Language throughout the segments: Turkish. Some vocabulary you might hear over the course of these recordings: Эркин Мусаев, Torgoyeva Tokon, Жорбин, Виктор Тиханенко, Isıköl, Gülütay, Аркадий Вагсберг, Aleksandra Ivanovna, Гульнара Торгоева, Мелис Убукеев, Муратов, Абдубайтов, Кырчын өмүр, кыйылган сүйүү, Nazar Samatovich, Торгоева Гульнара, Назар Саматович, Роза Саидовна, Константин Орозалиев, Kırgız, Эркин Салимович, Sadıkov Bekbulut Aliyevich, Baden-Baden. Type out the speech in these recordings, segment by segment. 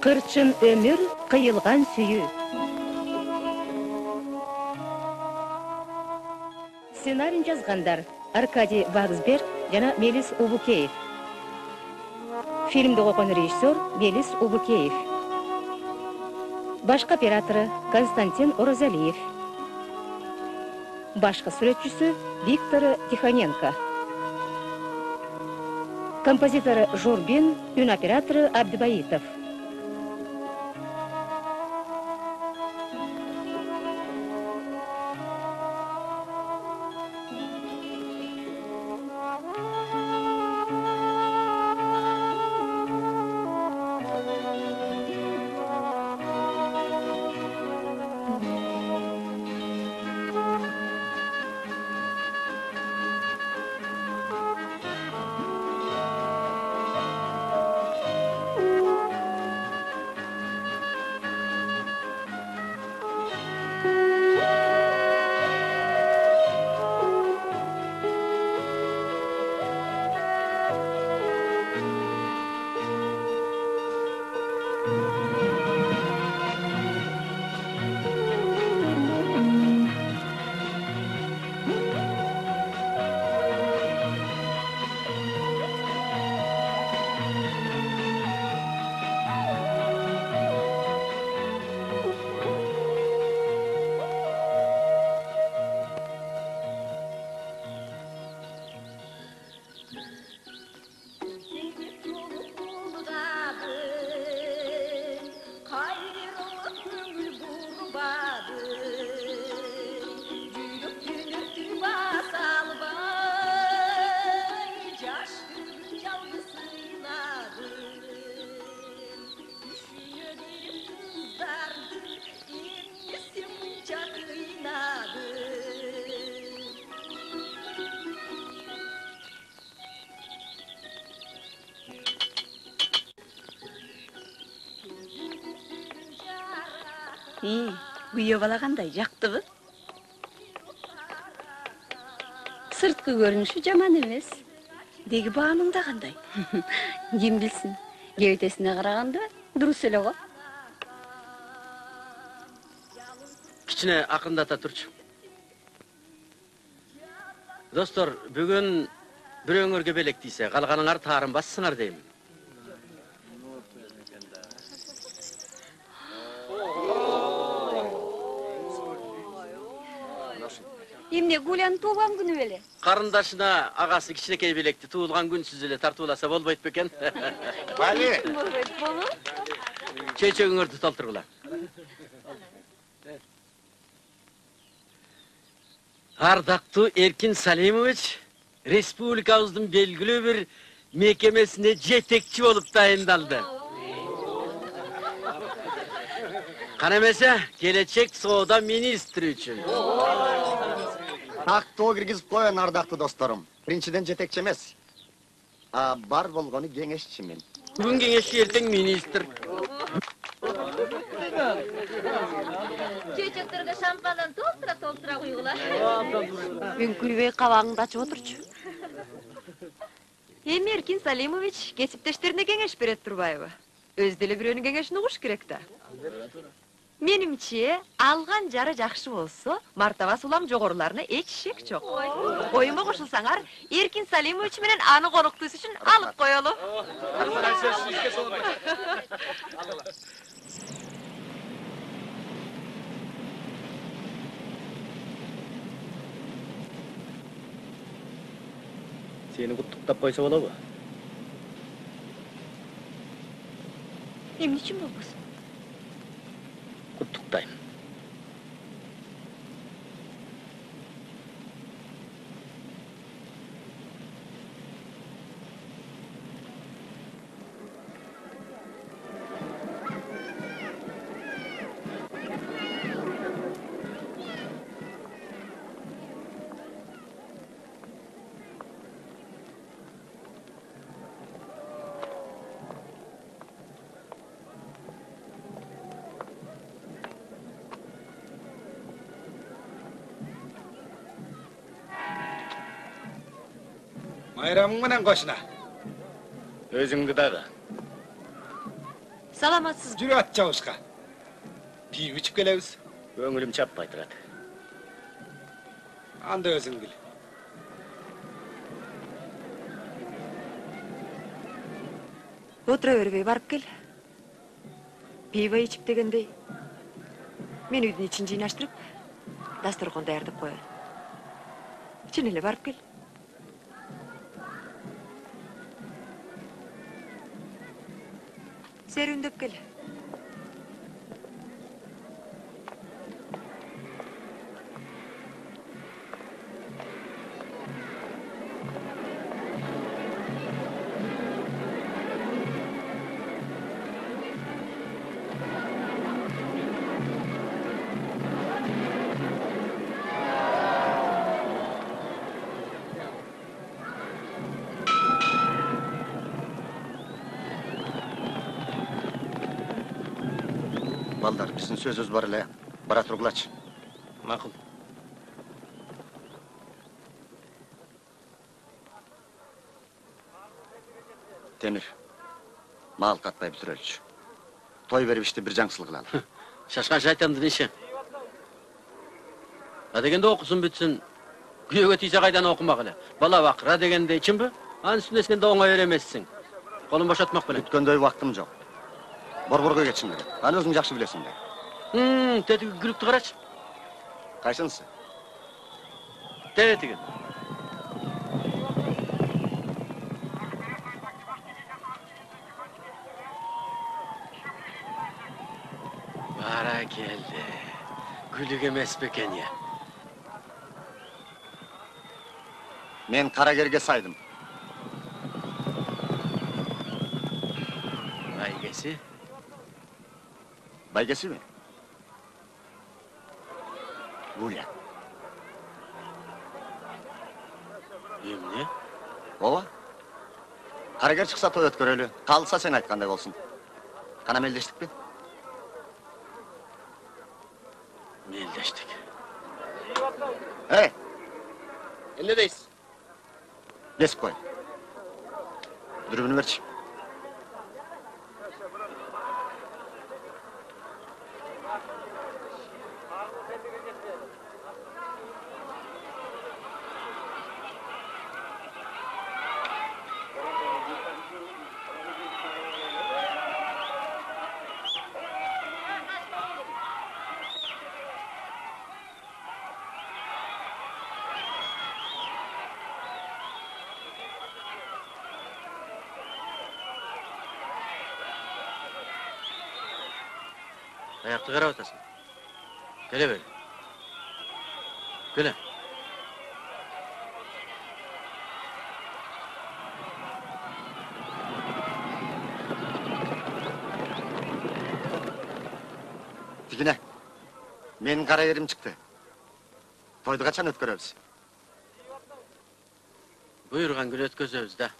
Kırçın ömür kıyılgan süyü. Ssenaryin yazgandar Аркадий Вагсберг yana Мелис Убукеев. Filmde okan rejissor Мелис Убукеев. Başka operatörü Konstantин Орозалиев. Başka suretçisi Виктор Тиханенко. Композиторы Жорбин, ün операторы Абдубайтов. Güye balağanday, yaktı mı? Sırtkı görünüşü jaman emes. Degi bağımında kanday. Kim bilsin, gevitesine karağanda durus ele o. Kichine akındata turçu. Dostlar, bugün bir öngörge belek deyse, kalganınar tarım bas sınar deyim. Гулян туған күні беле. Қарындашына ағасы кішінекей белекті туылған күн сіз еле тартуласа болбайт бекен. Бәле. Чей-чегіңірді талтырғыла. Ардақты Эркин Салимович республикабыздың белгілі бір мекемесіне жетекші болып дайындалды. Қанемесе, келечек соуда министр үшін. Taktı o girgizip koyan ardaktı dostlarım. Birinciden jetekçemez. Bar bolgonu gengeşçimin. Bugün gengeşçi erteng minister. Çöçeklerge şampadan toltıra koyular. Ben külbey kavağında açı oturcu. Hem Эркин Салимович kesipteşlerine gengeş beret turbayıbı. Özdeli bir önü gengeşini kuş gerek da. Menimçe, alğan jara jakşı bolsa, martabas ulam jogorlarına etişek jok. Oyuma koşulsaňar, Эркин Салимович menen any konuktuyuz için alıp koyalım. Seni kutuktap koysa bolabı? Emne için bolmasın? Kutluktayım. Bayramın menen koşuna. Özüngdü dağı. Саламатсыз. Жүрі ат жауышқа. Бейім үшіп келеміз. Өңілім чап байтырат. Анда өзің біл. Otura örübey barıp gel. Piva içip degendey. Men üydün için jaynaştırıp, dasturxon dayardıp koyan. Çene ele barıp gel. Ser ündöp gel. Балдар, біздің сөз өз барылы, бара тұрғылач. Мақыл. Темір, мағыл қатпай бітір өліш. Той беріп ішті бір жаңсылығын алып. Шашқан жайтанды неше? Радегенде оқысын бүтсін, күйеуге тисе қайдан оқымағылы. Бала вақ, радегенде кім бі? Аң үстінде сен де оңай өремесісің. Қолын башатмақ біле. Бүткенде вақтым жоқ. Борборға кетшім керек. Аны өзің жақшы білесің бе? Тетігі күлікті қарашы. Қайсынсы? Тетігі. Бара келді. Күлік емес бекен е. Мен қарагерге сайдым. Айгесі? Baygesi mi? Gulya. Emne? Baba. Karager çıksa toy ötkörölü, kalsa sen aytkanday olsun. Kana meldeştik mi? Meldeştik. Hey! Emne deyiz? Desip koy. Dürbünü ver. Ayakta kara otasın. Göle böyle. Göle. Dikine. Benim kara yerim çıktı. Toydu kaçan ötkörövüz. Buyurgan gül ötközövüz de.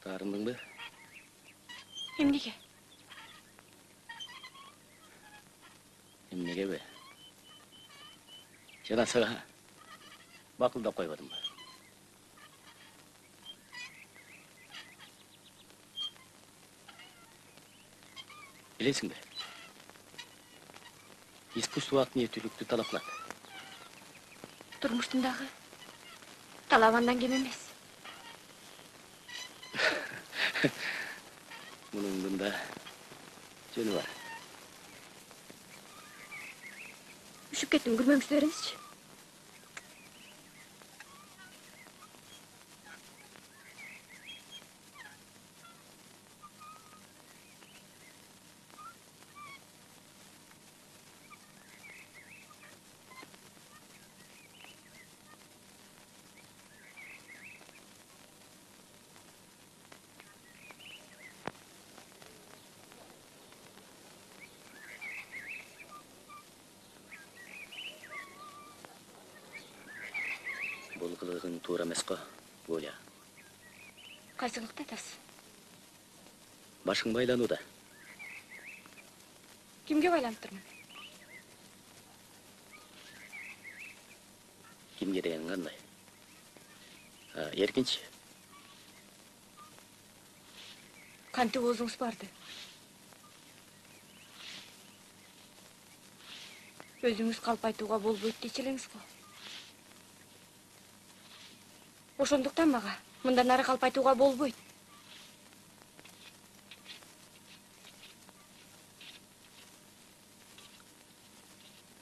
Karındın mı? Emnege. Emnege be. Canasığa bakıl da koymadım mı? Bilesin be. İspustu akniye tülüktü talaplat. Durmuştun dağı. Talavandan gememez. Bunun bunda canı var. Üşüp kettim, gülmemişleriniz. Кайсылығын турамыз қо, Гуля. Кайсылықта тас? Башың байлануда. Кимге байландырмын? Кимге деген қандай? Еркінші? Қанты өзіңіз барды. Өзіңіз қалпайтуға бол бұйт дечеліңіз қо. Ошондықтан маға, мұндан ары қалпайтуға бол бұйт.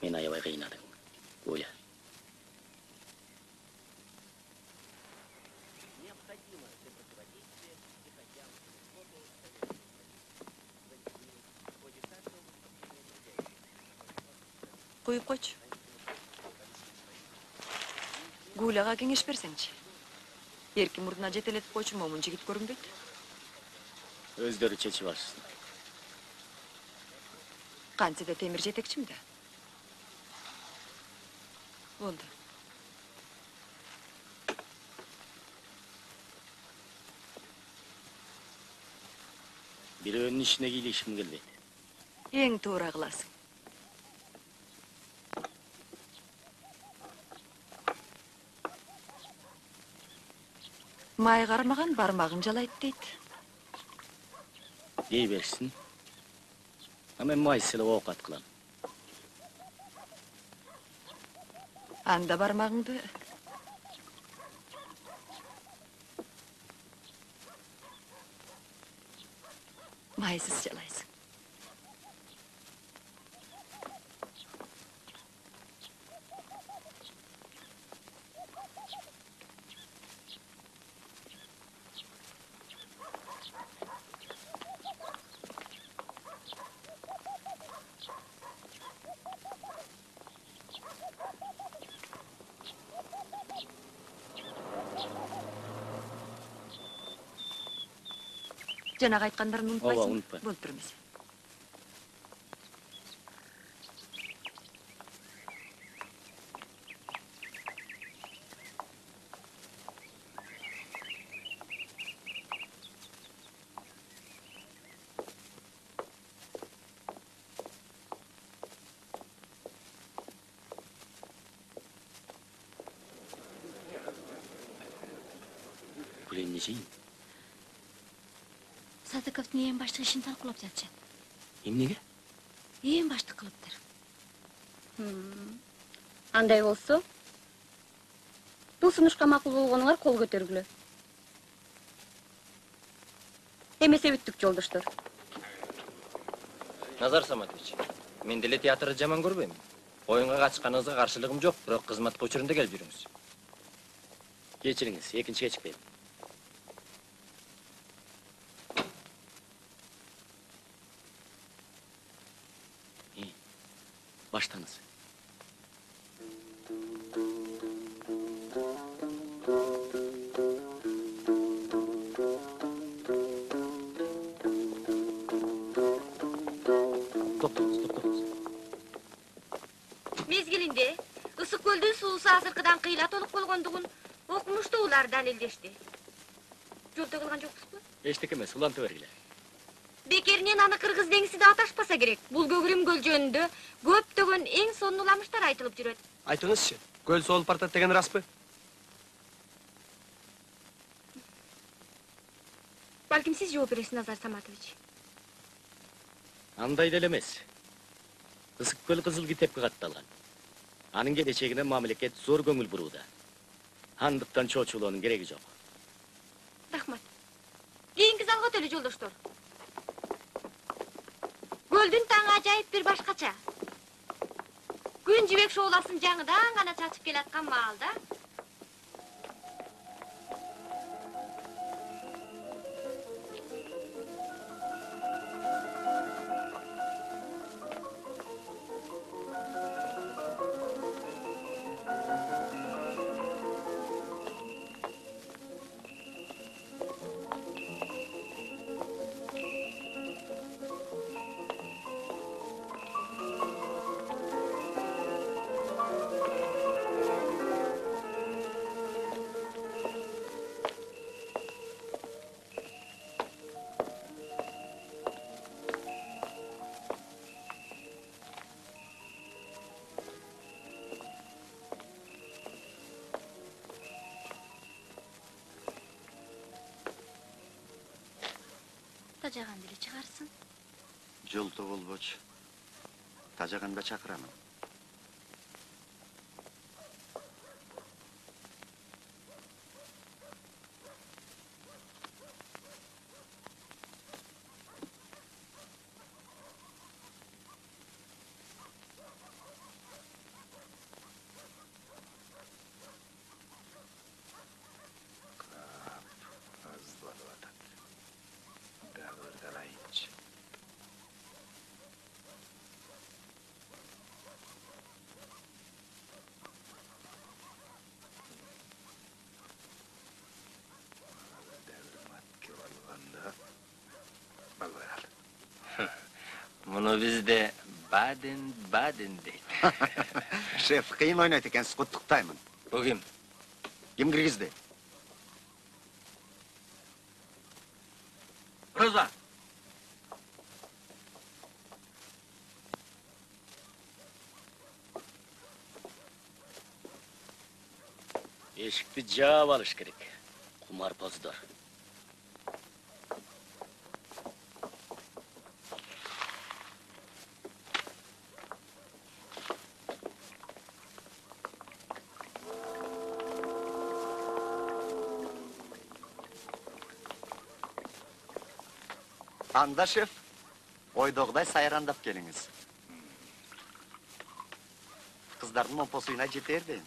Мен аябай қиынадың, Гуля. Koyup koç. Gulağa kengeş bersençi. Erkin murduna jeteletip koçum omun jigit görünbeyt. Özdörü çechip alışsın. Kantse de temir jetekçim de. Boldu. Biröönün işine kiylişim keldi. Eң toora kılasın. Май қармаған бармағын жалайды дейді. Дей берсін. Амен май сіліп ауқат қылам. Анда бармағыңды. Майсыз жалайсың. Жана айтқандарын ұмытпайсың, болып тұрмыз. Құлемді жейін. Сатыковтың ең башты ішін талқылап жатшын. Емнеге? Ең башты қылыптыр. Андай болсы? Бұл сынышқа мақыл болғаныңар қол көтергілі. Емесе біттік жолдыштыр. Назар Саматович, мен деле театры жаман көрбеймін. Ойынға қатышқаныңызға қаршылығым жоқ, бірақ қызмат көшірінде келіп жүріңіз. Кешіріңіз, екіншіге шықпеймін. Baştanız. Doktorunuz. Mezgilinde, Isıköl'dün suğusu azırkıdan kıyla tolup kolgonduğun okumuştu ulardan eldeşti. Jolda kılgan jokpuz mu? Eştik emes, ulantı vergiler. Bekerinden anı Kırgız dengisi de ataşpasa gerek. Bul Gögürüm Göl jönündü. Göp tögön eň sonunu ulamıştar aytılıp jüröt. Aytыңызçı, Göl soğulup bartat degen raspı? Balkim siz жооп beresiz Nazar Samatovich. Anday dele emes. Isıkköl Kızılgı tepki kattalan. Anın kelechegine mamleket zor köngül buruuda. Handyktan çoçuluunun keregi jok. Rahmat. Keyinki zalga tölü joldoştor. Göldün tağı acayip bir başkaça. Gün jibek şoğulasın jaňydan gana çaçıp kelatkan maalda. tacağın dili çıkarsın? Joltu olboç, tacağın da çakıramın. Bunu bizde Baden-Baden deydi. Şef, kıyın oynaydı ekensiz, kutluktayım. Bu kim? Kim Kırgız'de? Rıza! Eşikti cevap alış gerek. Kumarbozdur. Anda şef, oydoğday sayrandap geliniz. Kızların momposuyuna jeterdi.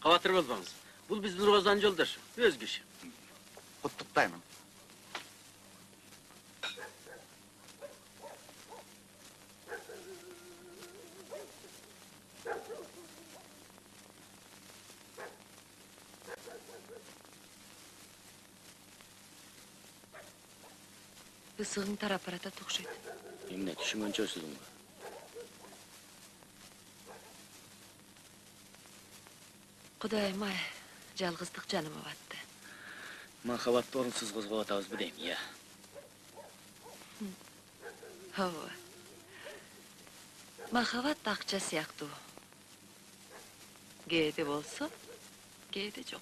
Kavatır bozmamız. Bu bizdir ozan yoldur. Özgüş. Kutluktayım. Isığın taraparata toxşaydı. Emne, tüşüngönçe ösüdüngü? Kudayım-ay, jalgızdık canıma battı. Mahabatda orunsuz kuzgulatabız bu deyim, ya. Hava. Mahabat akça siyaktı o. Geyde bolsa, geyde çok.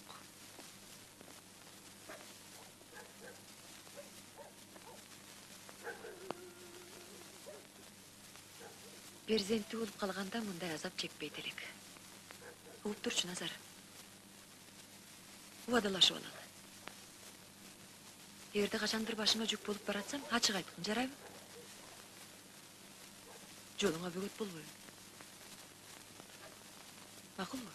Berzenti olup kalğanda mınday azap çekpeydilik. Uğup turçu Nazar. Uvadalaşıp alalı. Erde kaçandır başıma jük bolup baratsam, açıq aytqın, jarayı mı? Joluna bögöt bolboyun. Maqul mu?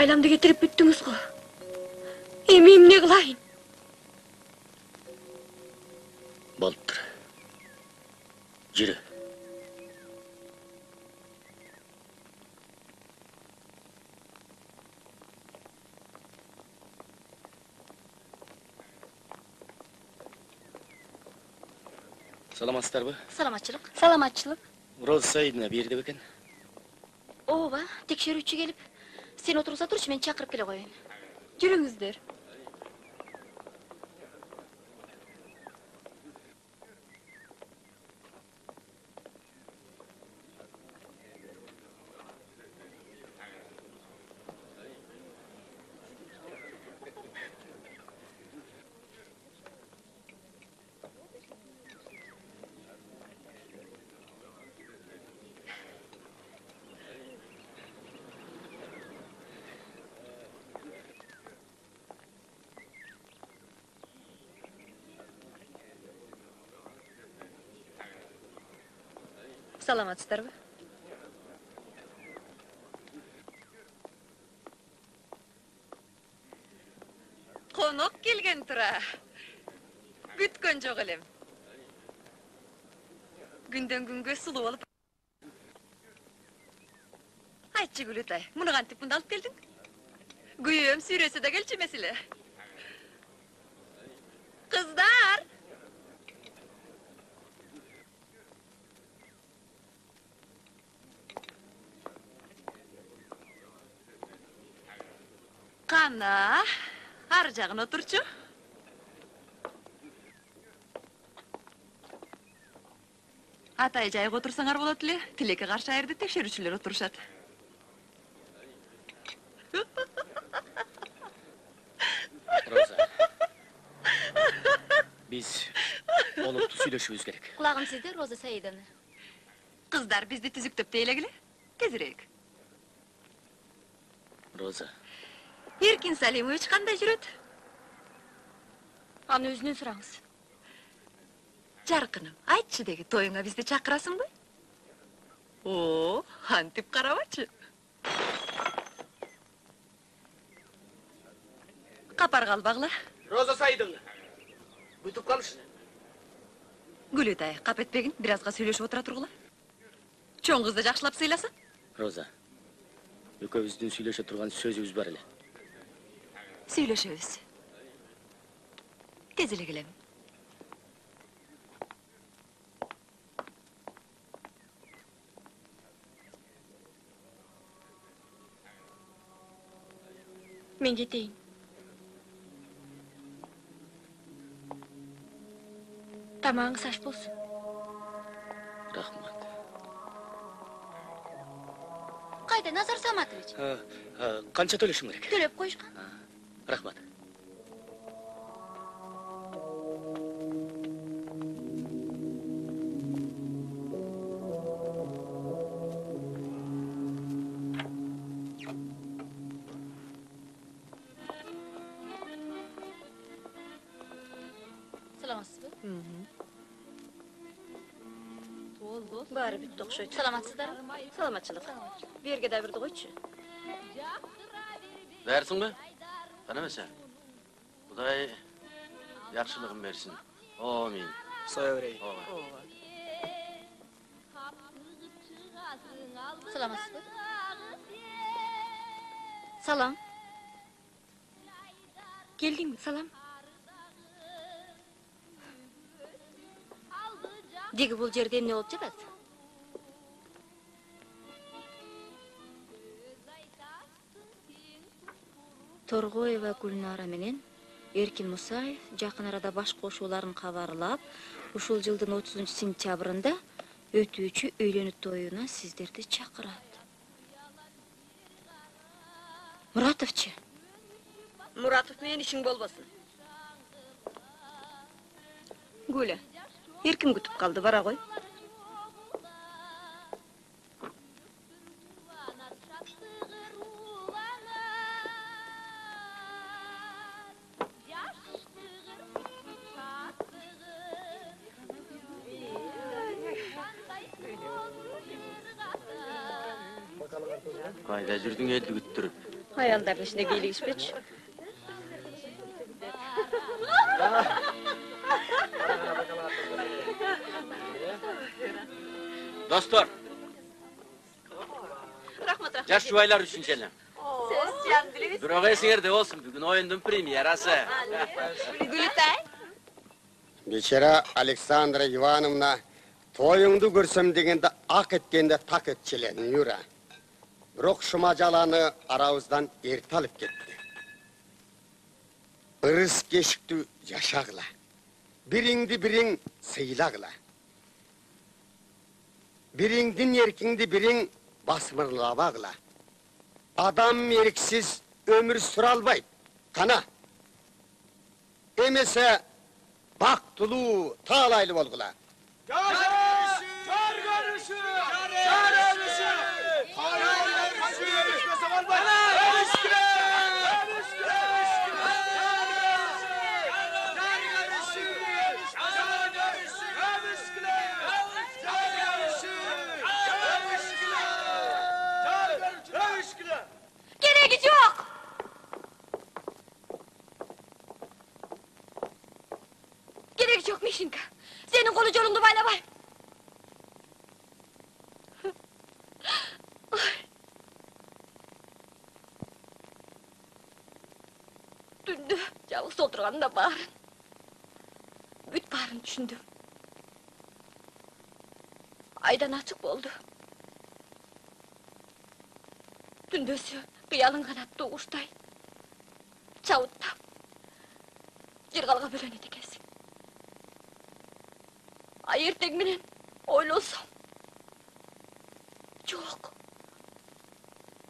ailamda getirip bittiniz ko. Emeyim ne kılayın? Balıktır. Yürü. Salamatçılar bu. Salamatçılık. Salamatçılık. Roz Said'ine bir yerde bakın. Oba, tekşerüyçü gelip, sen otursa turuş, men çakırıp kele koyun. Yürüngüzdür. Саламатсыздар бы? Конок келген тұра. Күткөн жоқ элем. Күндөн күнгө сулуу болуп. Айтчы Гүлүтай, муну кантип мында алып келдиң? Күйөөм сүйрөсө да келчи меселе. Кыздар! Ana, ar jağına oturçu. Atay jayık otursanlar bolot ele, Tileki karşı ayırdı tekşerүүчүлөр oturuşat. Роза. Biz oluptu сүйлөшүбүз керек. Kulağım sizde Роза Saidovna. Kızlar bizdi tüzüktüp teylekile, kezireyik. Роза. Эркин Салимович qanday жүрөт? Аны өзүнөн сураңыз. Жаркыным, айтчы деги тоюңа бизди чакырасыңбы? Оо, антип карабачы. Капар калбагыла. Роза Саидовна. Бүтүп калышты. Гүлүтай, кап этпегин, биразга сүйлөшүп отура тургула. Чоң кызды жакшылап сыйласа? Роза. Экөөбүздүн сүйлөшө турган сөзүбүз бар эле. Söyleşiyoruz. Tezile gelelim. Ben gideyim. Tamam, saç bulsun. Rahmat. Kayda Nazar Samatovich. Kança tölüşüm gerek? Tölöp koyuşkan. Rahmat. Salamatsız mı? Hı hı. Bari bitti okşuydu. Salamatsızlar mı? Salamatçılık. Bir erge de bir doğuydu. Versin mi? Tanımasa, Kuday yakışılığım versin. Amin. Soya vereyim. Salam aslı. Salam. Geldin mi? Salam. Degi bul yerden ne olup jatad? Торгоева Гульнара менен Эркин Мусаев жакын арада баш кошууларын кабарлап, ушул жылдын 30-сентябрында өтүүчү үйлөнүү тоюна сиздерди чакырат. Муратовчу. Муратов менен ишиң болбосун. Гуля, Эркин күтүп калды, бара кой. hayallerin içine geliş biç. Dostlar. Yaş şuvaylar üçün gelin. Durağaya sinirde olsun, bugün oyundun premierası. Gülütay. Beşere Aleksandra Ivanovna, toyundu görsüm degende ak etkende tak etçilen yura. Birok şumacalanı aravuzdan erti alıp gitti. Irız keşikti yaşağla. Birindi birin sıylağla. Birindin erkindi birin basmırlavağla. Adam erksiz ömür süralbay. Kana. Emese bak tulu tağlaylı olgula. Çok Mişinka, senin kolu corundu bayla bay. Dündü, cavuz oturgan da bağırın. Büt bağırın düşündüm. Aydan açık oldu. Dündüsü, kıyalın kanattığı uçtay. Çavuttam. Cırgalga bölön edikesin. Hayır tekminin, öyle olsam. Çok.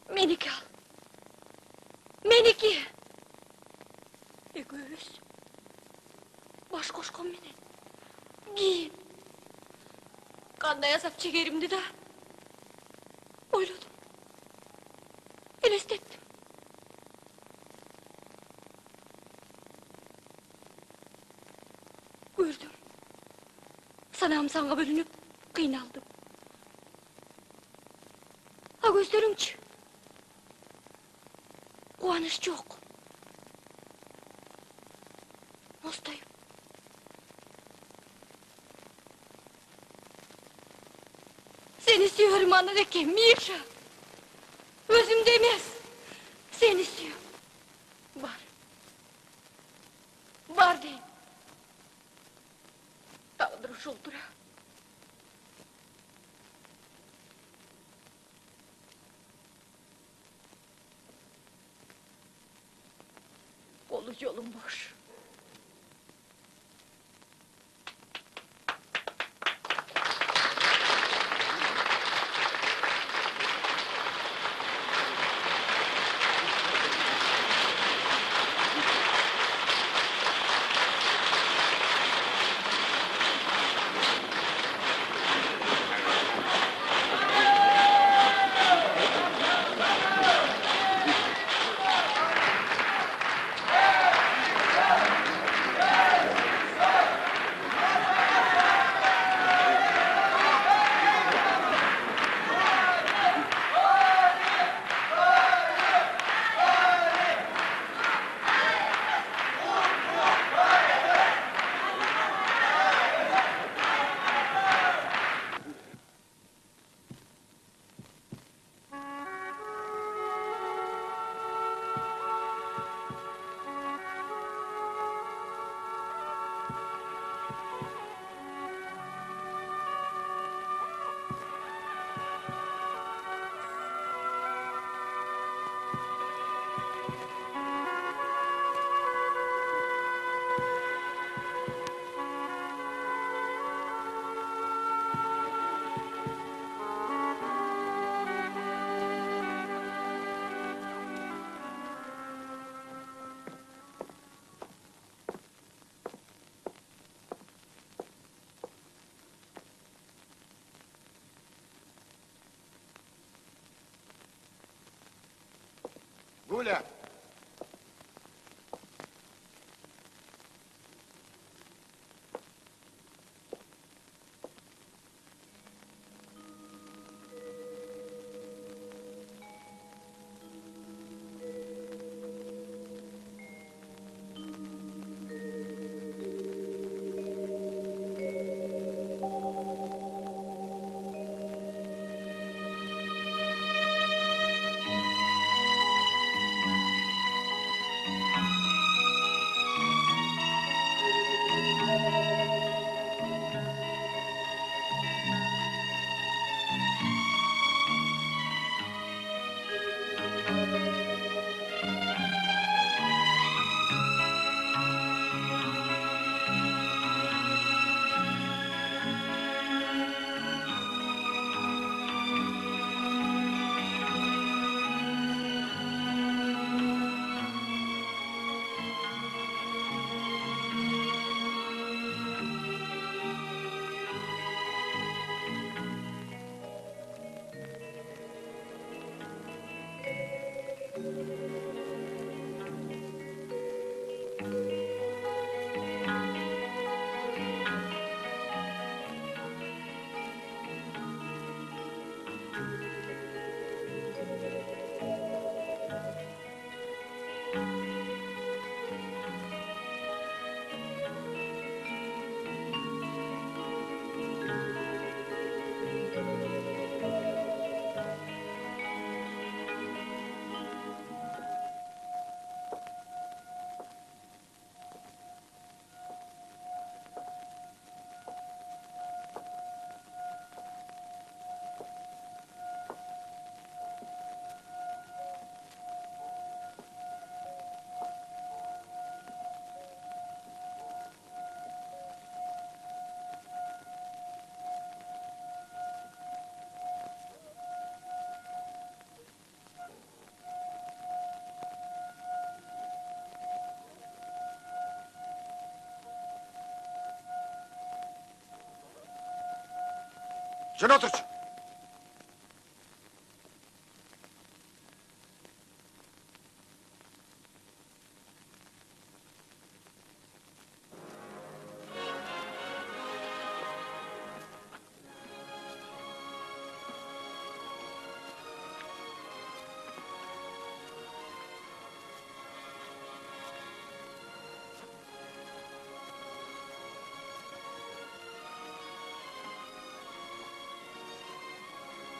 Meniki al. Meniki. 200. Baş koşkan meni. Giyin. Kanda yazap çekerimdi da. Oyladım. Elestettim. Gördüm. Sanağım sana bölünüp, kıynaldım. Ha gözlerim ki... Kuanış çok. Nostayım. Seni istiyorum anadaki Mirşa. Özüm demez. Seni istiyorum. Var. Var deyin. Dağdır şuldura. Kolu yolun boş. Гуля! Sen otur.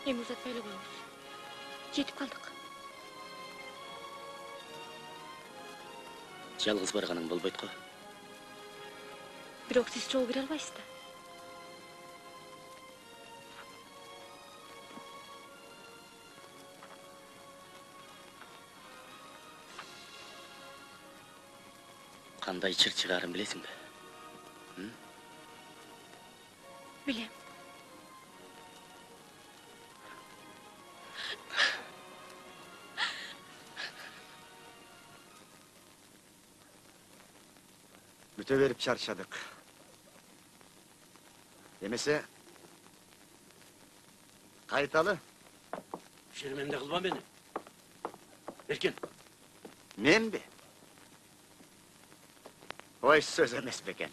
Hem uzatmayla bulmuş. Yetip kaldık. Жалғыз барғаның болбайды қой. Бірақ сіз жол бере алмайсыз да. Қандай шыр шығарын білесің бе? Білем. Müte verip çarşadık. Yemese... Kayıtalı. Şermende kılma beni. Erkin. Men mi? O iş söz emes be gel.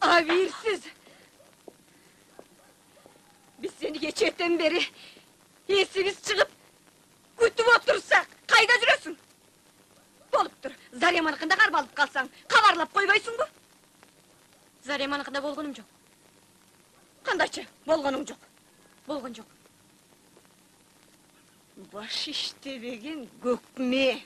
Avirsiz! Biz seni geçerden beri esimiz çıkıp kütüp otursak, kayda jürösün? Bolup dur, Zaryamanıqında qarbalıp kalsan, kabarlap koybaysın bu? Zaryamanıqında bolğunum jok. Qandayça, bolğunum jok. Bolğun jok. Baş iştebegen gökme.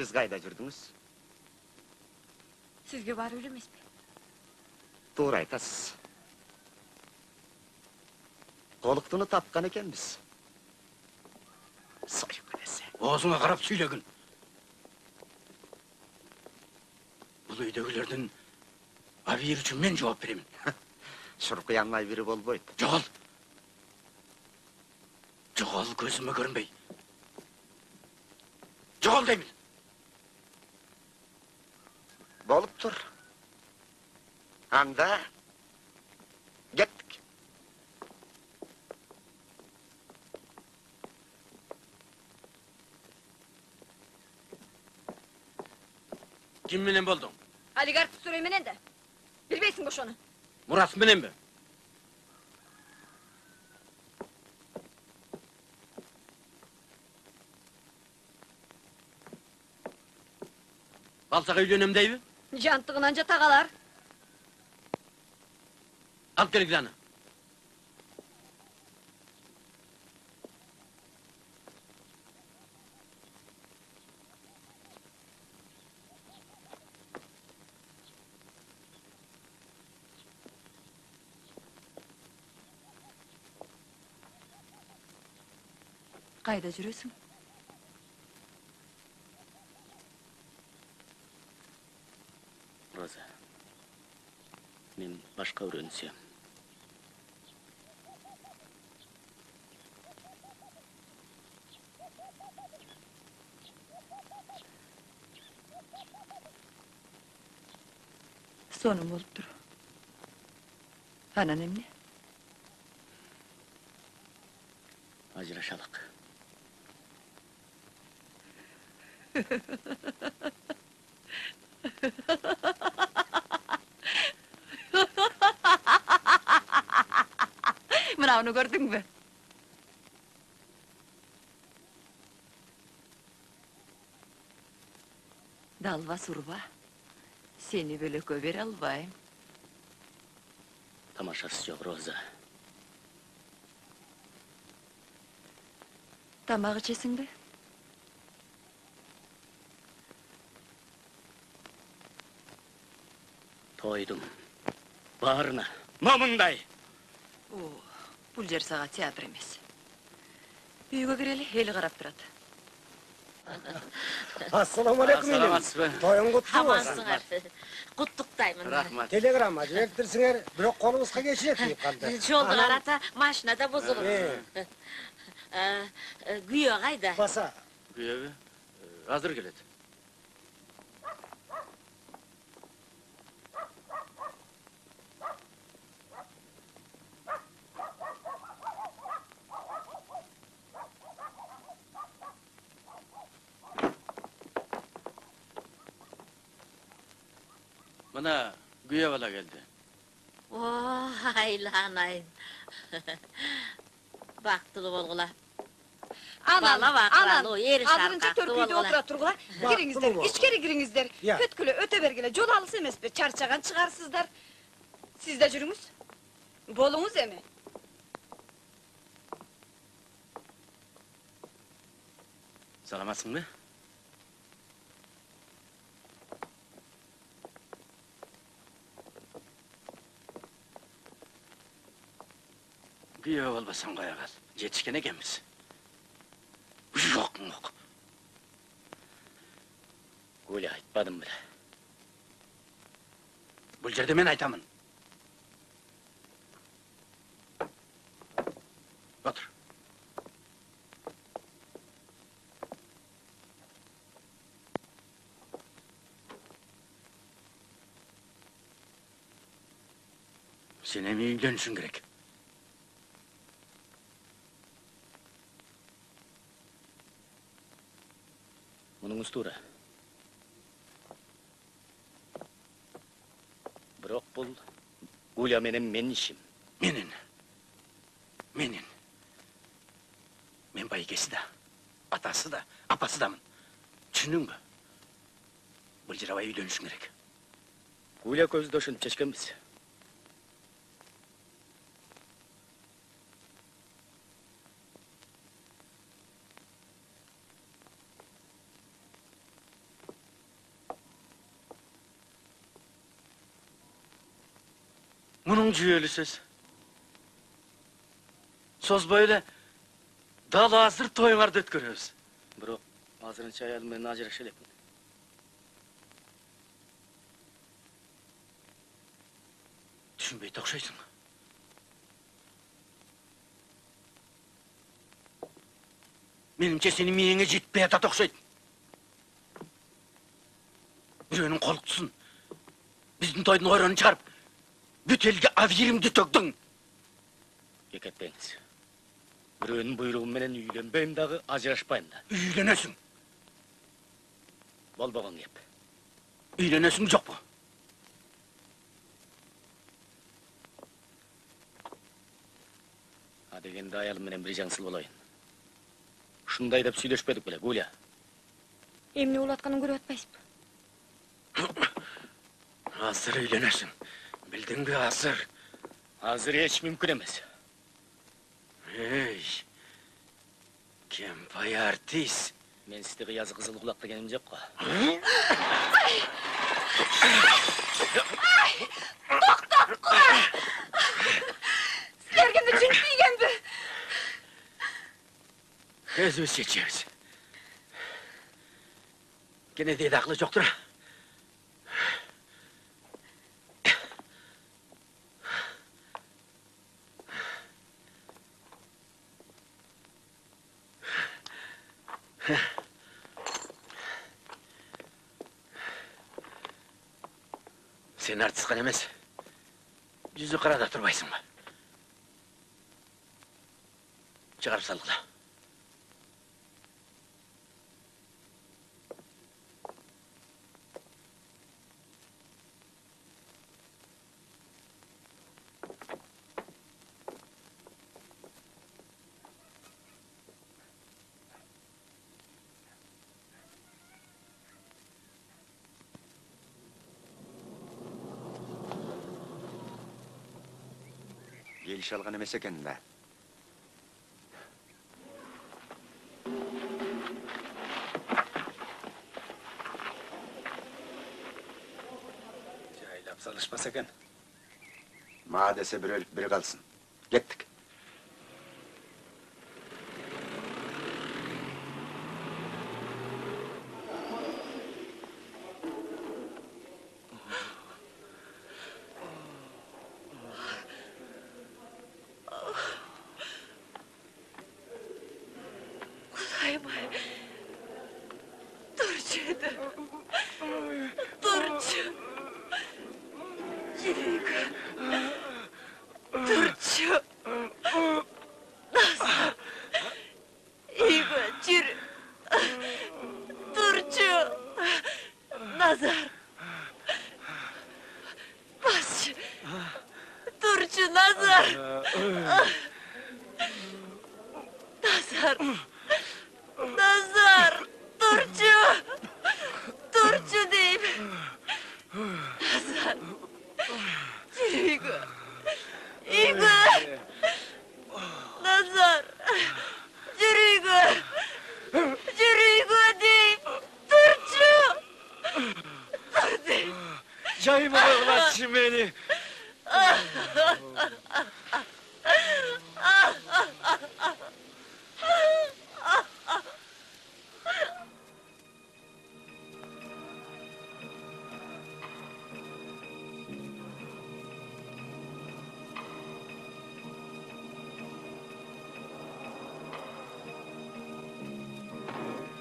Siz kayda jürdünüz? Sizge barı öyle emes mi? Doğru aytasız. Koluktunu tapkan eken biz. Soyuk edese. Oğazına karap süylögün. Bul öydögülerden... ...abir üçün men jogap beremin. Şurkuyanmay biri bolboydu. Jogol! Jogol gözüme görünbey. Jogol deymin! Bolup dur. Anda... ...gittik. Kim menen boldun? Oligark Suray menen de. Bilbeysin boş onu. Murat menen mi? Balsağa üylenem deybi? Jantığın anca tağalar. Alıp gel ekranı. Kayda jürösün? Роза, мен башқа өрөнсем. Соным болуп тур. Анан эмне? Ажырашалык. Mına onu gördün mü? Dalva surba, seni böyle köver albayım. tomashasi yo'q Roza. Tamak ichasingmi? To'ydim. Barni, mamunday. O, bu yer sağa teatr emas. Uyga kireli el qarab turadi. Assalomu alaykum. To'yim qutlu bo'lsin. Qutluqdayman. Rahmat. Telegramma jo'natdirsinglar, biroq qo'limizga kechirib deb qoldi. Yo'ldilar ata, mashinada bozildi. Guyo qayda? Basa. Guyoga hozir keladi. Bana güyevala geldi. Oh, haylanayın. Baktılı olgula. Anala baktılı, yeri şarkaklı olgula. Azırınca törpüyde oturat turgula. Girinizler, içkeri girinizler. Kötkülü, ötebergele, yol alısı emes be. Çarçağan çıkarsızlar. Siz de jürünüz. Bolunuz eme. Salamasın mı? Güyo olmasan koya kal, yetişkene gelmesin. Yok mu yok? Gülü aytmadım bile. Bu yerde ben aytamın. Otur. Seni mi dönsün gerek? Bunun üstüne. Bırak bul, Gülya benim işim. Menin. Men baygesi de, atası da, apası da mın. Düşündün mü? Bılcıravayı dönüşün gerek. Gülya közdoşun çeşkemiz. Bunun cüyeli söz. Söz böyle dağla hazır toyunlar dört görüyoruz. Bro, hazırın çay aldım ben Nazir'e şöyle yapayım. Düşünmeyi takşaydın mı? Benimce senin miyene gitmeye de takşaydın. Birinin korkutsun. Bizim toyunun oyranı çarp. Bütelge avyerimde töktün. Geketmeniz. Birinin buyruğumdan üylenbeyim dağı, ajıraşpayım da. Üylenesin. Bol babam yap. Üylenesin yok mu? Adegende ayalımdan bir jansıl olayın. Şunday da söyleşmedik bile, Gülya. Emni olatkanın görü atmayız mı? Hazır üylenesin. Bildin mi hazır? Hazır hiç mümkün emez. Hey! Kempay artist! Ben size yazı kızıl kulak da kendimce yapma. Ay! Ay! Doktor! Kula! Sizlerken de cinsiyken de! Özümüz seçiyoruz. Gene değil aklı çoktur. Sen artık kalemez. Yüzü karada turbaysın mı? Çıkarıp salgıla. iliş algan emese kendine. Cahilap salışma sakın. Madese bir ölüp biri kalsın. Gittik.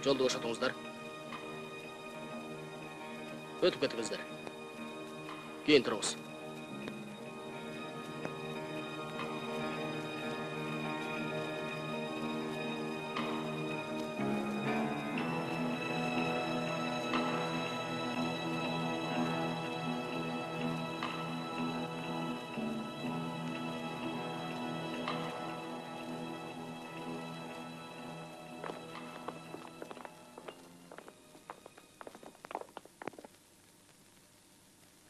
Жолды бошатыңыздар. Өтіп кетіңіздер. Кейін тұрыңыз.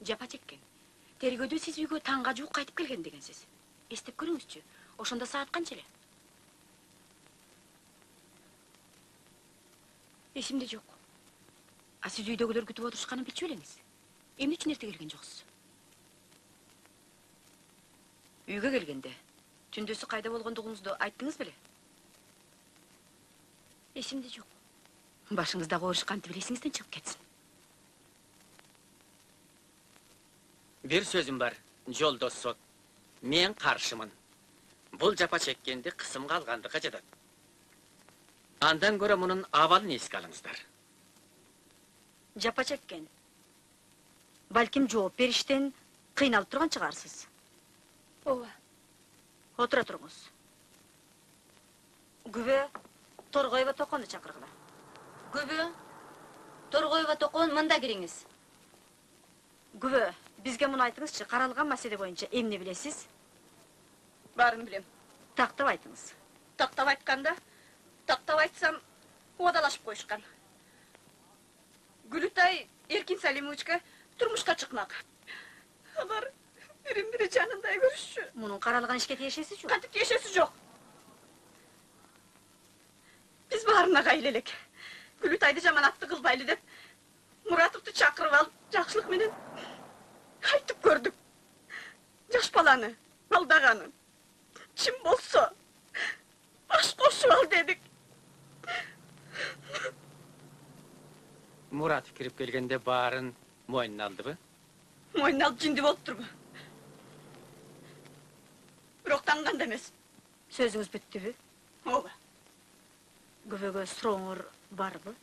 Жапа чеккен. Тергөөдө сиз үйгө таңга жуук кайтып келген дегенсиз. Эстеп көрүңүзчү, ошондо саат канча эле? Эсимде жок. А сиз үйдөгүлөр күтүп отурушканын билчү элеңиз. Эмне үчүн эрте келген жоксуз? Үйгө келгенде түндөсү кайда болгондугуңузду айттыңыз беле? Эсимде жок. Башыңыздагы ооруш кантип элесиңизден чыгып кетсин. Bir sözüm var, yol dostu. Men karşımın. Bul japa çekkendi, kısım kalgandı kaçadan. Andan göre bunun avalını iskalınızlar. Japa çekken. Balkim cevap verişten kıynalıp durgan çıkarsız. Ova. Otura turunuz. Gübe, Torgoyeva Tokon'u çakırgılar. Gübe, Torgoyeva Tokon mında giriniz. Gübe. Bizge bunu aytınızçı, karalgan mesele boyunca emni bilesiz? Barın bilem. Taktap aytınız. Taktap aytkanda, taktap aytsam, odalaşıp koyuşkan. Gülütay, Эркин Салимовичке turmuşka çıkmak. Alar, birim biri canınday görüşçü. Bunun karalgan işke teşesi yok. Kantik teşesi yok. Biz barına gaylelik. Gülütay'da jamanatlı kılbaylı dep, Муратовду çakırıp alıp, jakşılık menen... Kaytıp gördük. Yaş balanı, aldağanı. Kim olsa, baş koşu al dedik. Muratov kirip gelgende bağırın moynun aldı mı? Moynun aldı, cindi oldu mu? Roktangan demez. Sözünüz bitti mi? Ola. Güvege soğur var mı?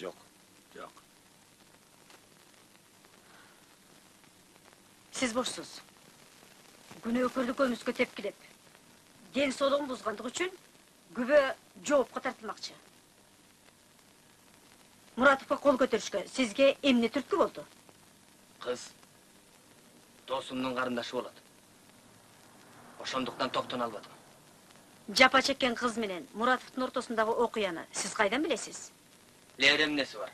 Yok, yok. Siz boşsuz. Günü ökürlük önümüzgü tepkilep. Deniz soluğunu bozgandığı için güve cevap katartılmakçı. Muratov'a kol götürüşke sizge emni türkü oldu. Kız, dostumdan karındaşı oladı. Oşonduktan toktan almadım. Japa çekken kız menen Muratov'un ortasındaki okuyanı siz kaydan bilesiz? Levrem nesi var?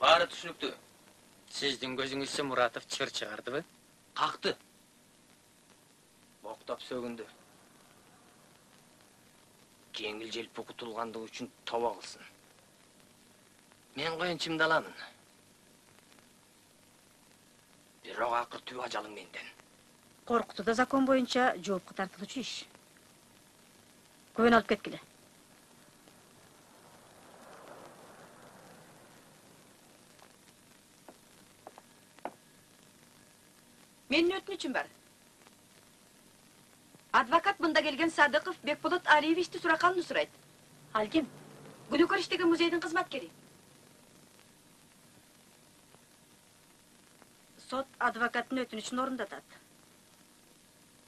Bağırı düşünüktü. Sizden gözünüzse Muratov çıkar çıkardı mı? Kalktı. Oktap sögündü. Gengil jelip okutulgandığı için tova kılsın. Men koyunçimde alanın. Bir oğa akır tüy acalın menden. Korkutu da zakon boyunca joopku tartıluvchi iş. Köyün alıp ketkile. Menin ötünüçüm bar. Advokat bunda gelgen Sadıkov Bekbulut Aliyevichti suraqalını suraydı. Al kim? Gülükörüşteki muzeydin kızmatkeri. Sot advokatın ötünüçün orundatat.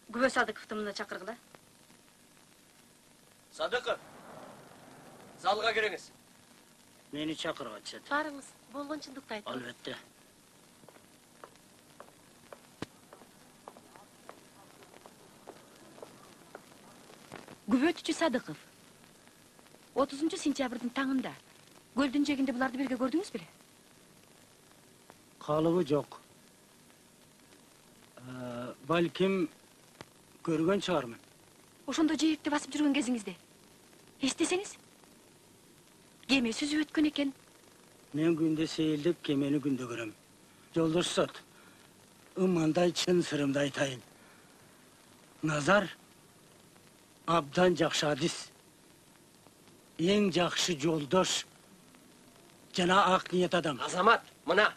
Güve Sadıkov tımına çakırgıla. Sadıkov! Zalga giriniz. Meni çakırgı açadı. Barınız, bolğunçundukta aytınız. Albatta. Güvötücü Sadıkov. 30 sentyabr'dın tağında. Göldün jeginde bulardı birge gördünüz bile? Kalıbı yok. Balkim görgön çağırmın. Oşonda jeyekti basıp jürgön kezingizde. Esteseniz? Keme süzü ötkön eken. Men günde seyildip kemeni günde görüm. Yoldaş Sot. Imanday çın sırımda aytayın. Nazar abdan jakşı hadis, en jakşı yoldoş, jana ak niyet adam. Azamat, mına,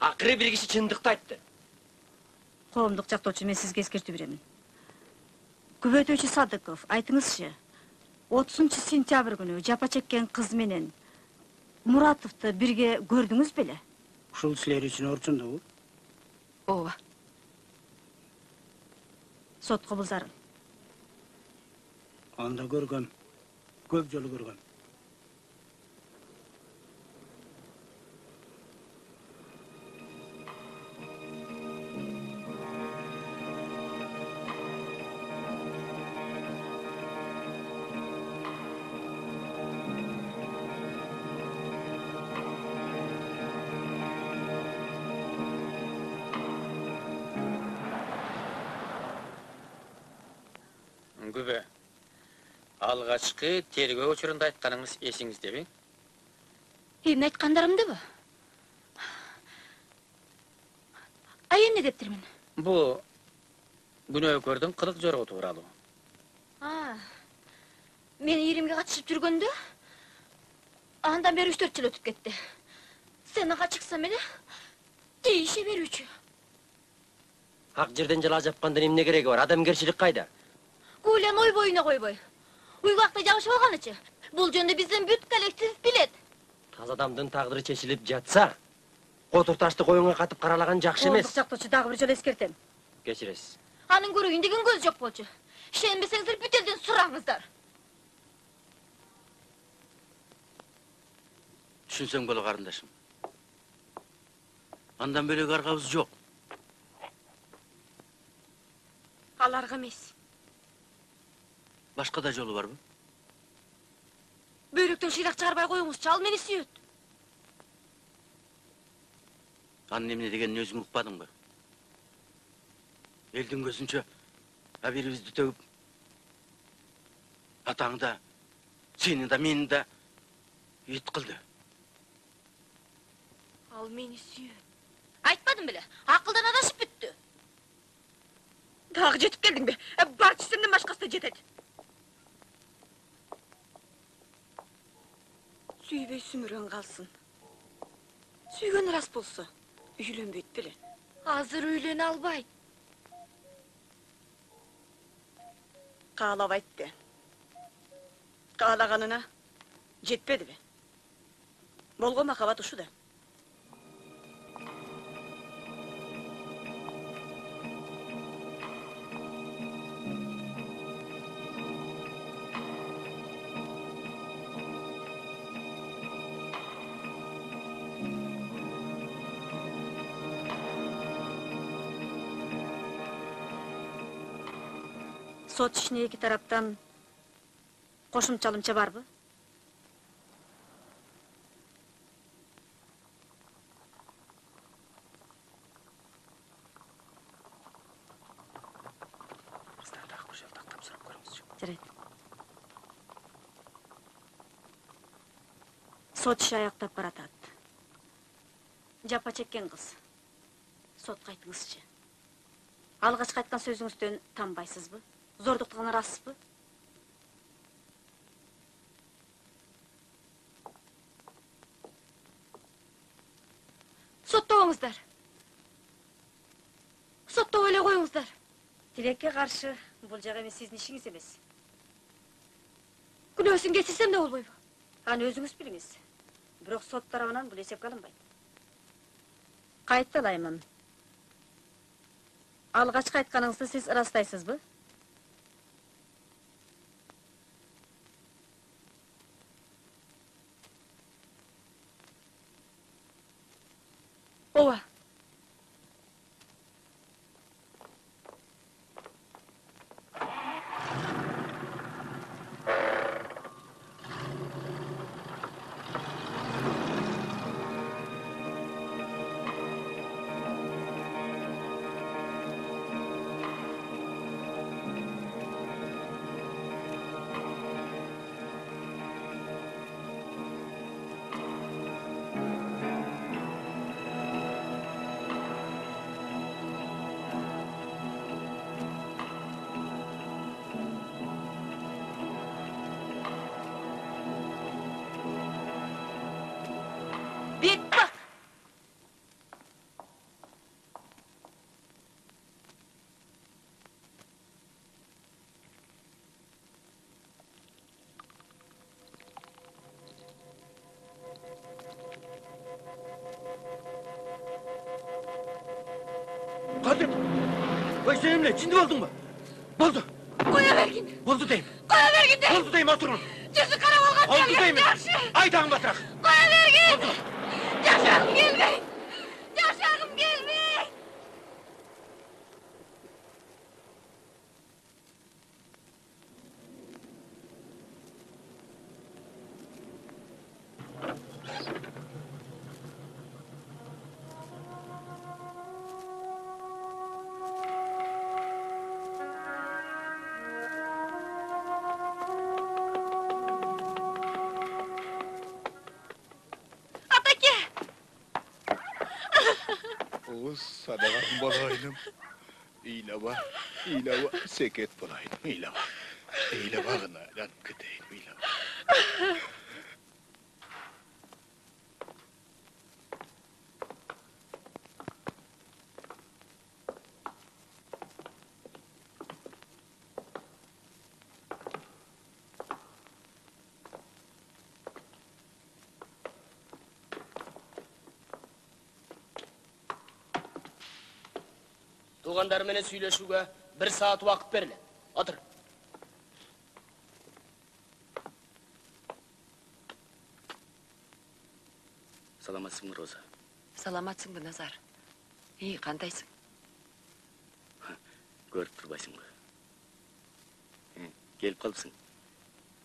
akırı bir kişi çındıkta ayttı. Qoomduk jaktoochu men sizge eskertip beremin. Gübötücü Sadıkov, aytыңызчы, 30 sentябрь günü japa çekken kız menen Muratov'tu birge gördünüz bile? Uşul sizler için orçundu bu? Ova. Sotko bulzarın. Anda görgön, köp jolu görgön. Gübe. Алғашқы тергөө учурунда айтканыңыз эсиңиздеби? Эмне айткандарымды бу? Ай эмне дептирмин? Бу күнөө көрдүн кылык жорго тууралуу. А. Мен иримге катышып жүргөндө андан бери 3-4 жыл өтүп кетти. Сенага чыкса мене тийише берүүчү. Ак жерден жыла жапкандан эмне кереги бар? Адамгерчилик кайда? Кулен ой боюна койбой. Uyguakta yağış olgan içi. Bul jönde bizden büt kolektiv bilet. Taz adamdın tağdırı çeşilip jatsa, koturtaştı koyunga katıp karalagan jakşı emes. Olduk jaktoochu dagı bir jol eskertem. Kechiresiz. Anın körügündegin köz jok bolçu. İşenmesеңizdер büt elden surangızdar. Düşünsöң bolu karındaşım. Andan bölek arkabız jok. Alarga emes. Başka da yolu var mı? Böyröktön şıylak çıkarpay koyuңuzчы, ал meni suyut. Anın emne degenini özüң ukpadın mı? Eldin gözünçe haberibizdi tögüp, ataң da, seni da, meni da it kıldı. Ал meni suyut. Aytpadın bile, akıldan adaşıp büttü. Dağı jetip keldin be, barçısından başkası da jetet. Süyübey sümürün kalsın. Süyüğün rast bolsa, üylön büyüt bilen. Hazır üylön albay. Kağalap aytdı. Kağalaganına jetpedi be. Bolgo makabat uşu da. Sot işine iki taraftan koşumçalımça var mı? Kızlar. gerektirir. Sotçu ayakta baratat. Japa çekken kız. Sot kaytınızca. Alğaç kaytkan sözünüzden tanbaysız mı? Zorluktuğuna rahatsız mı? Sotto oğunuzlar. Sotto öyle koyunuzlar. Dilek'e karşı bulacağım sizin işiniz emez. Günahsın getirsem ne olmuyor? Hani özünüz biliniz. Bırak sot tarafından bu hesap kalınmayın. Kayıttalayımın. Alğaç kaytkanınızı siz ırastaysız mı? Ova. Kadın! Vay Selim'le, şimdi buldun mu? Buldu! Koya vergin! Buldu deyim! Koya vergin deyim! Buldu deyim, oturun! Cüzü karavalgan deyim! Buldu deyim! Aydan batıraq! Koya vergin! Buldu! Yaşağım gelmeyin! Yaşağım gelmeyin! Sadağım balaydım, ilava, seket balaydım, ilavağına lan küteyim, ilava. Tuğandarmene söyleşüge bir saat vakit verilir. Otur. Salamatsın mı Roza? Salamatsın mı Nazar? İyi, kandaysın. Görüp durbaysın mı? Gelip kalıpsın.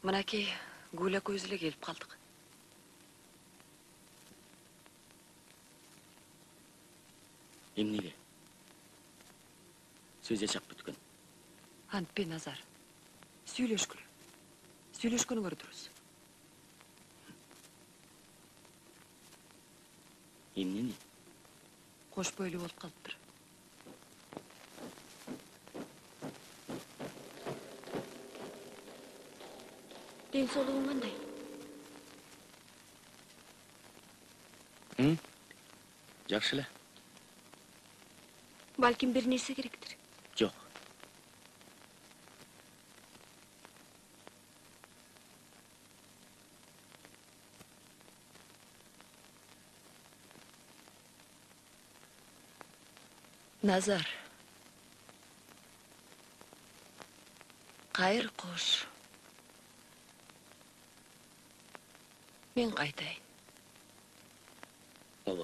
Mınaki, Gula Közü'yle gelip kaldık. Emniyle? Сөзі шақ бүткін. Антпе, Назар. Сөйлешкілі. Сөйлешкінің өрдіріз. Емнені? Қош бойлы олып қалыптыр. Ден солуын қандай? Жақшылы. Балкин бір несі керектір. Yok. Nazar. Kayır koş. Ben kaytayım. Baba.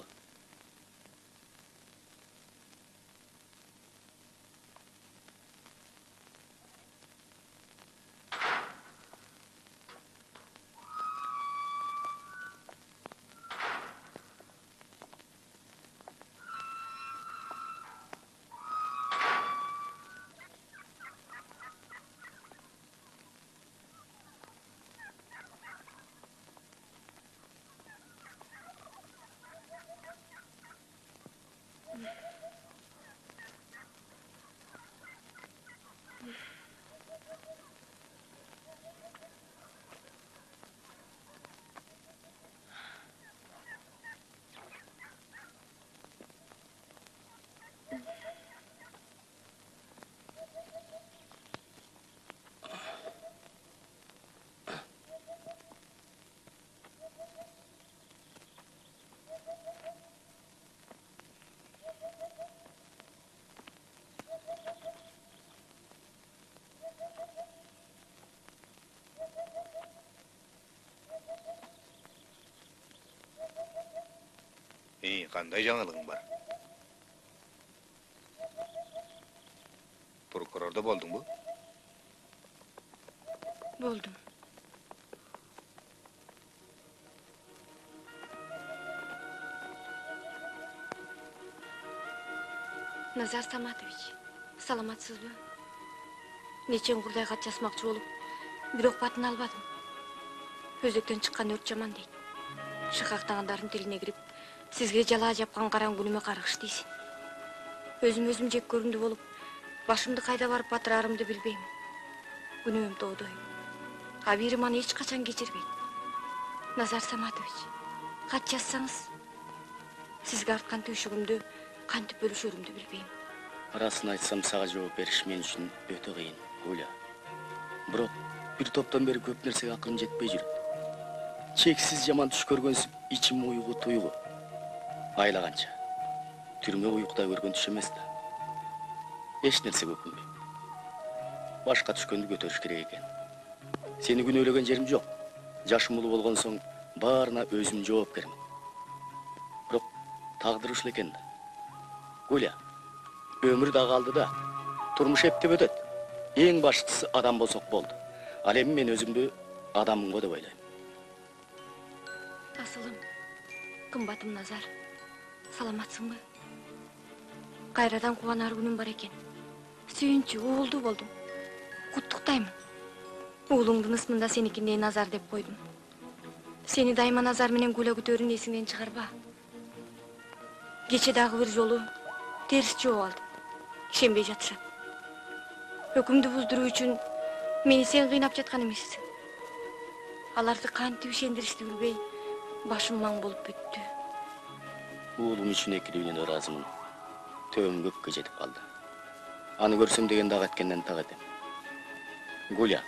İyi, kanday canalığın var. Prokurorda boldun mu? Boldum. Nazar Samatovich, salamatsızlığı. Neçen kurday kat jasmakçı olup, bir okbatını almadım. Özlükten çıkan ört jaman deydi. Şıkaktağınların teline girip, sizge jala japkan karan günüme kargış deysin. Özüm jek köründü olup, başımdı kayda barıp batırarımdı bilbeyim. Günüm doğduyum. Haberim anı hiç kaçan geçirmeyin. Nazar Samatovich, kat jassanız, sizge artkan tüşüğümdü, kantıp bölüşürümdü bilbeyim. Arasını aytsam sağa жооп бериш men үчүн өтө кыйын, Гуля. Бирок бир топтон бери көп нерсеге акылым жетпей жүрөт. Чексиз жаман түш көргөнсүп, ичим уйгу туйгу. Байлаганча. Түрмө уйкудай көргөн түш эмес да. Эч нерсе көкүнбөйм. Башка түшкөндү көтөрүш керек экен. Сени күнөөлөгөн жерим жок. Жашым улуу болгон соң баарына өзүм жоопкермин. Бирок тагдыр ушул экен да. Гуля. Ömür dağıldı da, turmuş hepti bödöt. En başlısı adam bozuk boldu. Alemi men özümdü adamın o da oylayım. Asılım, kımbatım Nazar. Salamatsın mı? Kayradan kuvanar günüm var eken. Söyünçü, oğuldu boldum. Kutluktayımın. Oğulundun ısmında senikindeyi Nazar dep koydum. Seni daima Nazar menen Gula kütörün esinden çıkarba. Geçe dağı bir yolu ters çoğu aldım. Şembe jatışam. Ökümdü buzduruu üçün meni sen kıynap jatkan emesin. Alardı kantip şendirişti bilbey, başım maң bolup büttü. Oğlum üçün ekilüğüne de razımın. Tövüm köpkö jetip kaldı. Anı görsöm degen dagı etkenden tak etem. Гуля,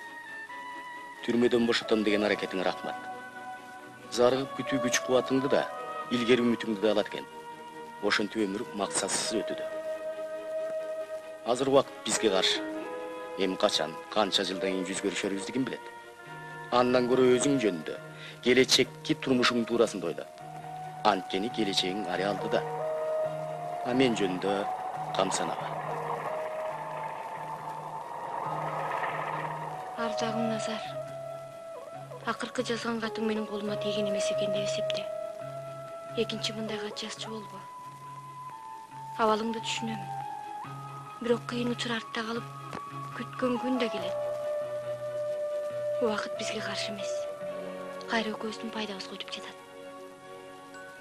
türmödön boşatom degen hareketiňe rahmat. Zarıgıp kütүү güç kuwatyňdy da, ilgeri ümitimdi da alat eken. Oşuntu ömür maksatsız ötüdü. Hazır vaqt bizge karşı. Hem kaçan, kança jıldan keyin yüz görüşörübüzdigin bilet. Andan körö özüň jönündө, gelecekki turmuşuň tuurasında oyla. Antkeni geleceğin arı aldı da. A men jönündö kamsanaba. Ar jagym Nazar. Akırkı jazgan katıň meniň koluma tegen emes eken dep esepte. Ekinçi mınday kat jasçı bolbo. Havalımda düşünüyorum. Birok kıyın uçur artta kalıp, kütkön gün de gelir. Bu vakit bizge karşı emes. Gayrı köyüsünün paydabız koydup jetat.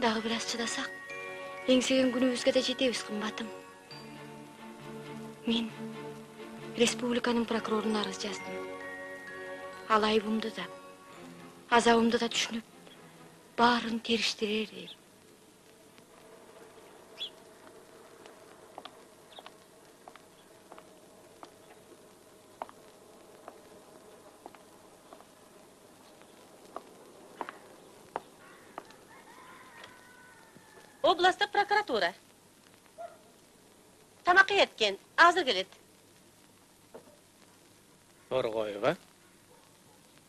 Dağı biraz çıdasak, eňsegen günübüzge de jetebiz kımbatım. Men Respublikanın prokuroruna arız jazdım. Al aybımdı da, azabımdı da düşünüp, baarın teriştirer. Oblastda prokuratura. Tamaqqa yetken, hazır kelet. Торгоева.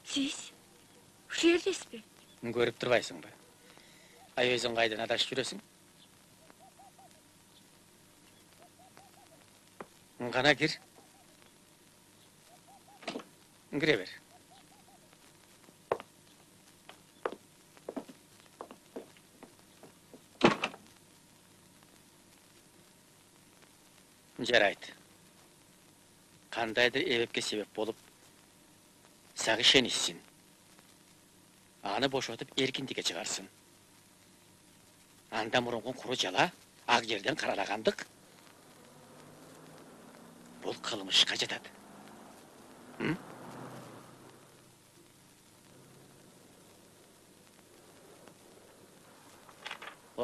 Siz? Şu yerdesizbi? Görüp turbaysınbı? Ay özün qaydan adashıp jüresiň? Kana gir. Kire ber. Жарайт. Кандайдыр эбепке себеп болуп, сагы шенисин. Аны бошотуп эркиндикке чыгарсын. Анда мурункун куру жала, ак жерден каралагандык. Бул кылмышка жатат.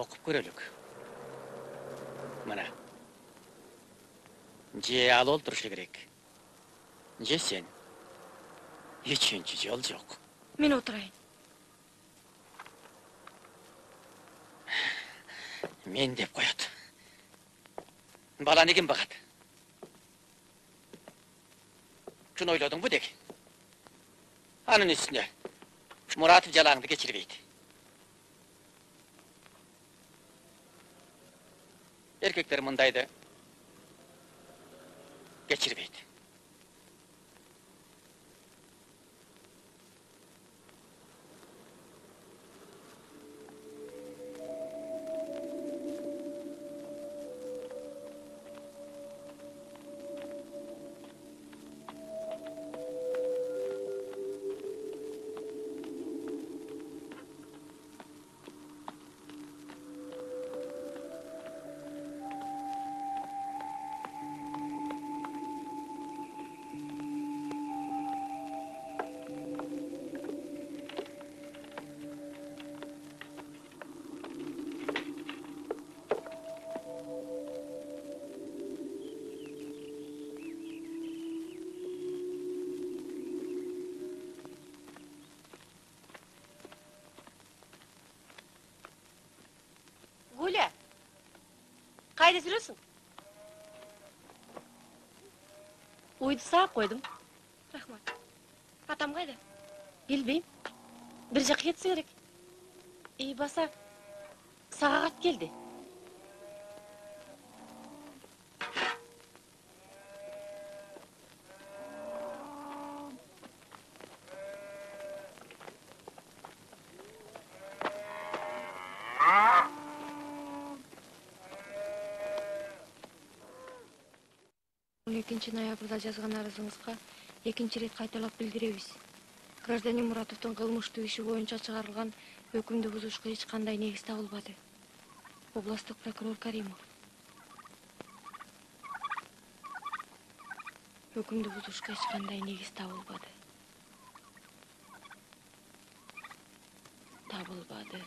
Окуп көрөлүк. Мына. Je al oltırışı gerek. Je sen. Üçüncü yol yok. Men oturayın. Men dep koyat. Balanı kim bakat? Şunu oyladın bu dek. Anın üstünde. Muratov jalağını geçiribeydi. erkekler mındaydı geçirmeydi. Haydi sürüyorsun. Uydu sağa koydum. Rahmat. Atam kaydı? Bilmeyim. Bir cak yetse gerek. İyi basa. Sağa kat geldi. İkinci noyabrda yazgan arızınızga ikinci ret kaytalap bildiremiz. Гражданин Муратовтун кылмыштуу иши боюнча чыгарылган өкүмдү бузушка эч кандай негиз табылбады. Областтык прокурор Каримов. Өкүмдү бузушка эч кандай негиз табылбады. Табылбады.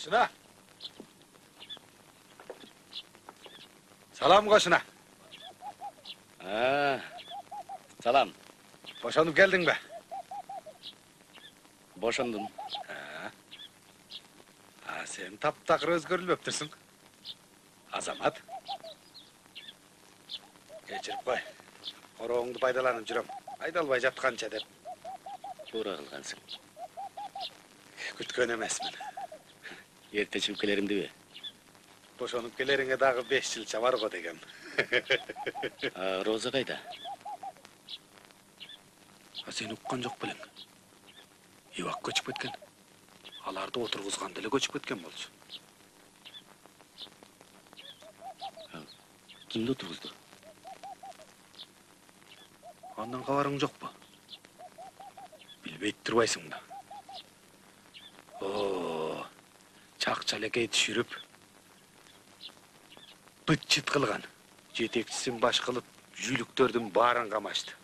Koşuna. Salam koşuna. Ha, salam. Boşanıp geldin be. Boşandım. Ha. Ha, sen taptakır özgürlüğü öptürsün. Azamat. Geçirip koy. Oroğunu faydalanıp jürüm. Aydalbay jatkança dep. Tuğra kılgansın. Kütkön emes men. Erte çıkıp kelerim debe. Boşanıp keleriňe dağı 5 yılça var go degem. Roza kayda? Sen ukkan jok bileň. Ewak köçüp ketken. Alardy oturguzgan dele köçüp ketken bolçu. Kimde oturguzdu? Andan kabarıñ jokpu? Bilbeyt turbaysyň da. Oo! Çakçalakay tüşürüp bıt-çıt kılgan. Jetekçisin baş kılıp jüylüktördün baarın kamaştı.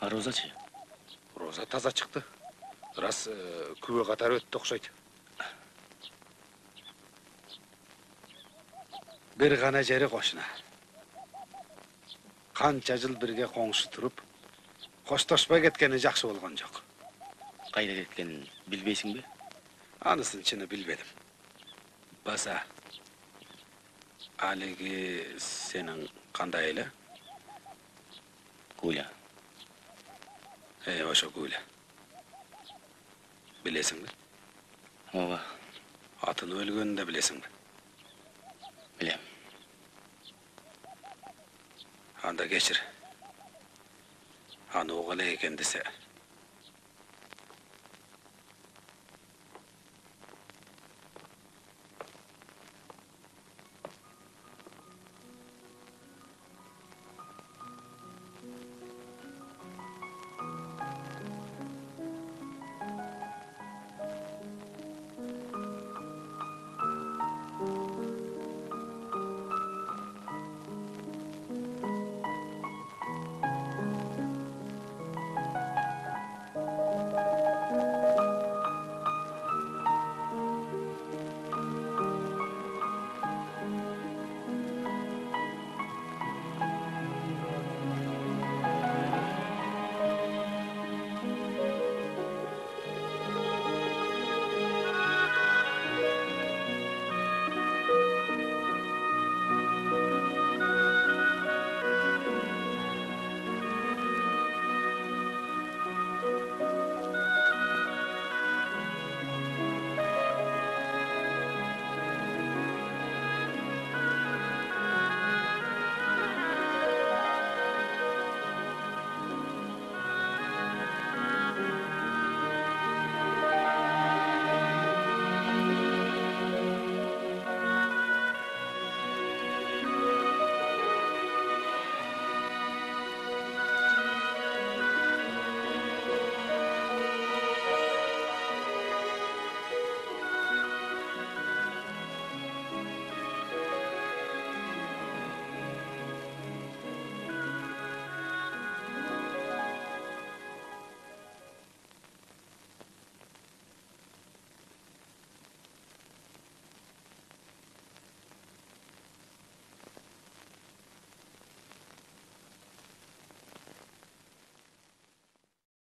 A Roza çe? Roza taza çıktı. Ras kübe katar öttü okşaydı. Bir gana jeri koşuna. Kança jıl birge koňşu turup koştoşpay ketkeni jakşı bolgan jok. Kayda ketkenin bilbeysiňbi? Anysyn çyny bilbedim. Basa aligi senin kanday ele? Gula. Hey, oşo Gula. Bilesiňbi? Oba. Atyny ölgönini de bilesiňbi? Bilem. Anda geçir. Anı oğala eken dese